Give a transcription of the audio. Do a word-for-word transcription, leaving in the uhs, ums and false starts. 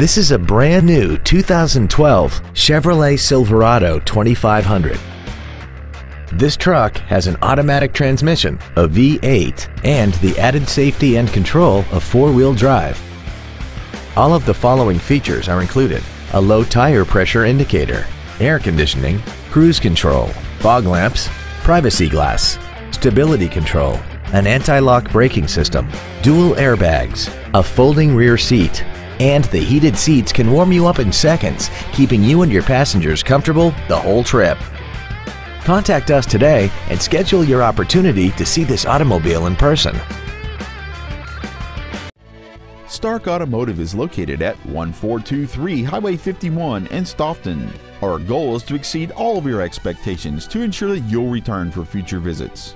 This is a brand new two thousand twelve Chevrolet Silverado twenty-five hundred. This truck has an automatic transmission, a V eight, and the added safety and control of four-wheel drive. All of the following features are included: a low tire pressure indicator, air conditioning, cruise control, fog lamps, privacy glass, stability control, an anti-lock braking system, dual airbags, a folding rear seat, and the heated seats can warm you up in seconds, keeping you and your passengers comfortable the whole trip. Contact us today and schedule your opportunity to see this automobile in person. Stark Automotive is located at one four two three Highway fifty-one in Stoughton. Our goal is to exceed all of your expectations to ensure that you'll return for future visits.